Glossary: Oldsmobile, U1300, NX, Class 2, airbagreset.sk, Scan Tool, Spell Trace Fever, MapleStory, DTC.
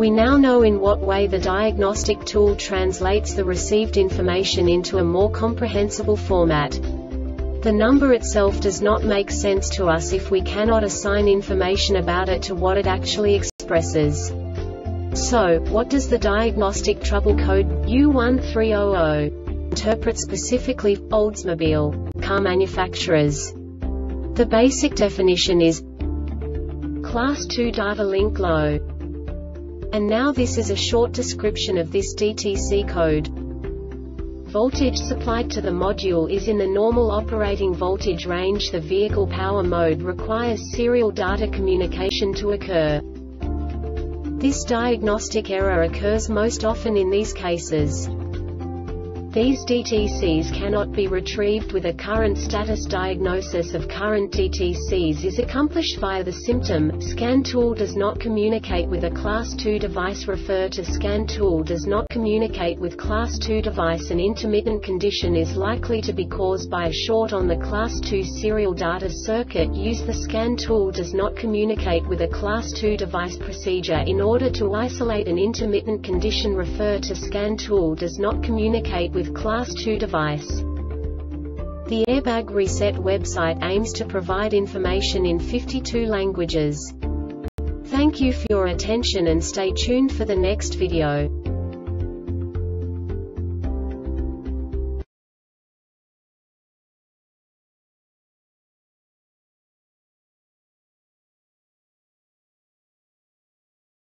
We now know in what way the diagnostic tool translates the received information into a more comprehensible format. The number itself does not make sense to us if we cannot assign information about it to what it actually expresses. So, what does the diagnostic trouble code U1300 interpret specifically for Oldsmobile car manufacturers? The basic definition is Class 2 data link low. And now this is a short description of this DTC code. Voltage supplied to the module is in the normal operating voltage range. The vehicle power mode requires serial data communication to occur. This diagnostic error occurs most often in these cases. These DTCs cannot be retrieved with a current status. Diagnosis of current DTCs is accomplished via the symptom scan tool does not communicate with a Class 2 device. Refer to scan tool does not communicate with Class 2 device. An intermittent condition is likely to be caused by a short on the Class 2 serial data circuit. Use the scan tool does not communicate with a Class 2 device procedure in order to isolate an intermittent condition. Refer to scan tool does not communicate with Class 2 device. The Airbag Reset website aims to provide information in 52 languages. Thank you for your attention and stay tuned for the next video.